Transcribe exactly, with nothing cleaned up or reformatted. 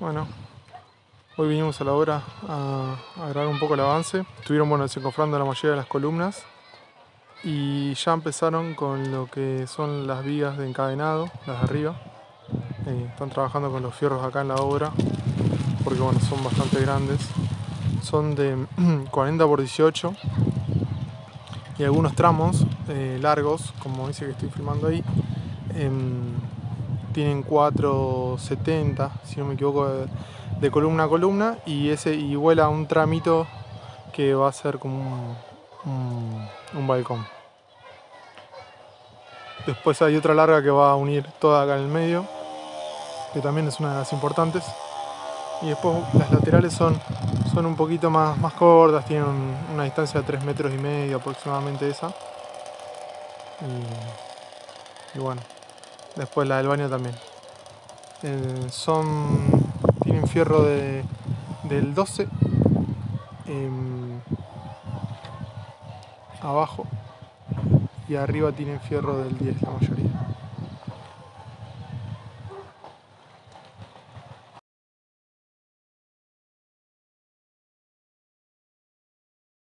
Bueno, hoy vinimos a la obra a, a grabar un poco el avance. Estuvieron, bueno, desencofrando la mayoría de las columnas y ya empezaron con lo que son las vigas de encadenado, las de arriba. Eh, están trabajando con los fierros acá en la obra porque, bueno, son bastante grandes. Son de cuarenta por dieciocho y algunos tramos eh, largos, como dice que estoy filmando ahí. Eh, tienen cuatro setenta, si no me equivoco, de, de columna a columna, y ese y vuela un tramito que va a ser como un, un, un balcón. Después hay otra larga que va a unir toda acá en el medio, que también es una de las importantes. Y después las laterales son, son un poquito más, más cortas, tienen una distancia de tres metros y medio aproximadamente esa. Y, y bueno, después la del baño también. Eh, son, tienen fierro de, del doce, eh, abajo, y arriba tienen fierro del diez la mayoría.